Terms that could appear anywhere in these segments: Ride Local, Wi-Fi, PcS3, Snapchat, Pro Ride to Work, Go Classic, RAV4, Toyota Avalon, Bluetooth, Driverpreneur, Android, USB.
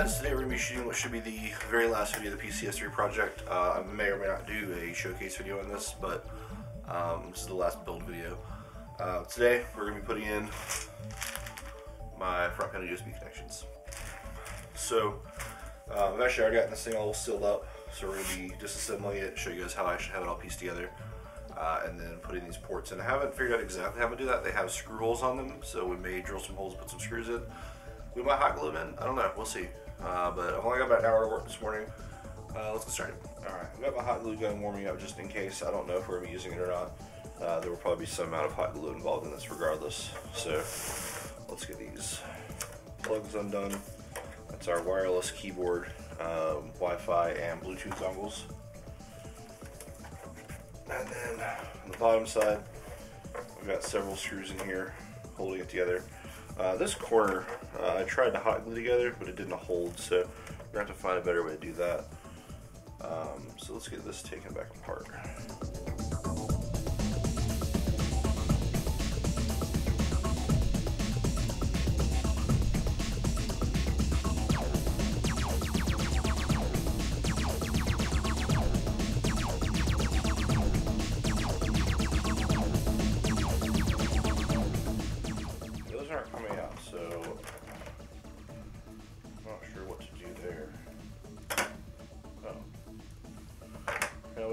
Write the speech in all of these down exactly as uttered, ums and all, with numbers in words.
guys, today we're going to be shooting what should be the very last video of the P C S three project. Uh, I may or may not do a showcase video on this, but um, this is the last build video. Uh, today we're going to be putting in my front panel U S B connections. So um, I've actually already gotten this thing all sealed up, so we're going to be disassembling it, show you guys how I should have it all pieced together, uh, and then putting these ports in. I haven't figured out exactly how to do that. They have screw holes on them, so we may drill some holes, put some screws in. We might hot glue them in. I don't know. We'll see. Uh, but I've only got about an hour to work this morning. Uh, let's get started. All right. I've got my hot glue gun warming up just in case. I don't know if we're going to be using it or not. Uh, there will probably be some amount of hot glue involved in this regardless. So let's get these plugs undone. That's our wireless keyboard, um, Wi-Fi, and Bluetooth dongles. And then on the bottom side, we've got several screws in here holding it together. Uh, this corner, uh, I tried to hot glue together, but it didn't hold, so we're going to have to find a better way to do that. Um, so let's get this taken back apart.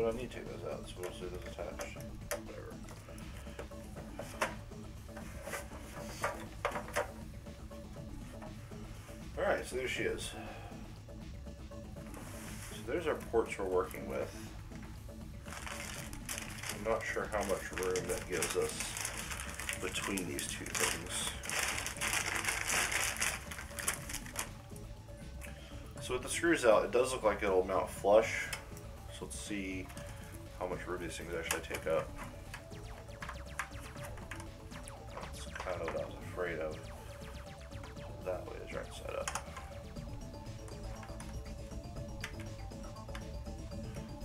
I need to take those out. So we'll see those attached. Whatever. Alright, so there she is. So there's our ports we're working with. I'm not sure how much room that gives us between these two things. So with the screws out, it does look like it'll mount flush. Let's see how much room these things actually take up. That's kind of what I was afraid of. That way is right side up.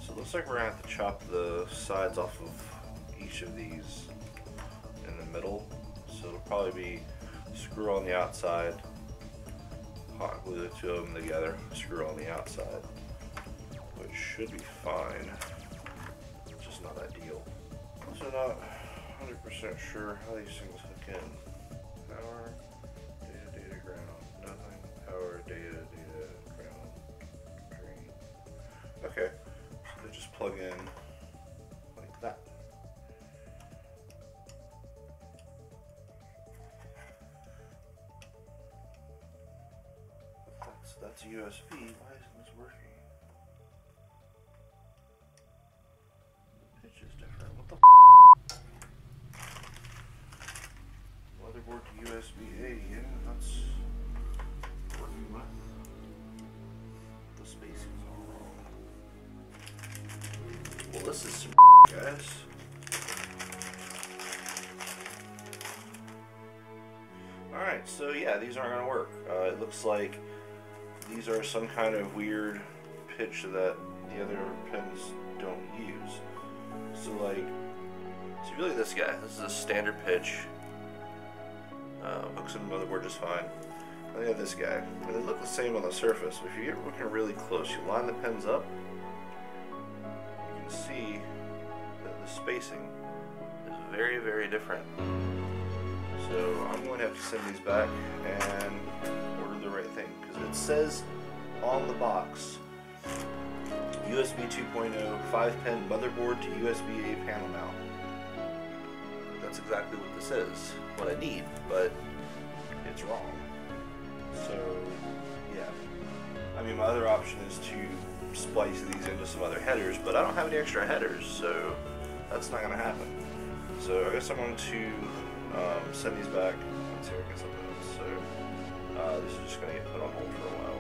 So it looks like we're gonna have to chop the sides off of each of these in the middle. So it'll probably be screw on the outside, hot glue the two of them together, screw on the outside. Should be fine, just not ideal. Also not one hundred percent sure how these things hook in. Power, data, data, ground, nothing. Power, data, data, ground, green. Okay, so they just plug in like that. That's, that's a U S B, why isn't this working? U S B A, yeah, that's working with the spacing's all wrong. Well, this is some guys. Alright, so yeah, these aren't gonna work. Uh, it looks like these are some kind of weird pitch that the other pins don't use. So like, so if you look at this guy, this is a standard pitch. Uh, hooks in the motherboard just fine. And they have this guy. And they look the same on the surface. But if you get looking really close, you line the pins up, you can see that the spacing is very, very different. So I'm going to have to send these back and order the right thing. Because it says on the box, U S B two point oh, five pin motherboard to U S B A panel mount. That's exactly what this is, what I need, but it's wrong. So, yeah. I mean, my other option is to splice these into some other headers, but I don't have any extra headers, so that's not going to happen. So I guess I'm going to um, send these back. Let's see if I can get something else. So uh, this is just going to get put on hold for a while.